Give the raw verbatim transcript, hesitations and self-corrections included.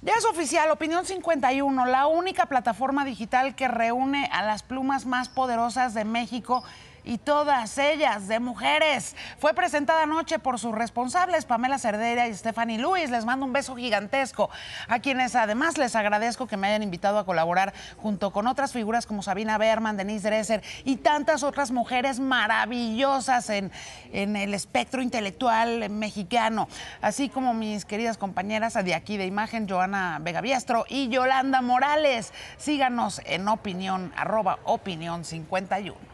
Ya es oficial, Opinión cincuenta y uno, la única plataforma digital que reúne a las plumas más poderosas de México y todas ellas de mujeres. Fue presentada anoche por sus responsables, Pamela Cerdera y Stephanie Luis. Les mando un beso gigantesco, a quienes además les agradezco que me hayan invitado a colaborar junto con otras figuras como Sabina Berman, Denise Dresser y tantas otras mujeres maravillosas en, en el espectro intelectual mexicano, así como mis queridas compañeras de aquí de imagen, Joana Vegaviestro y Yolanda Morales. Síganos en opinión, arroba opinión cincuenta y uno.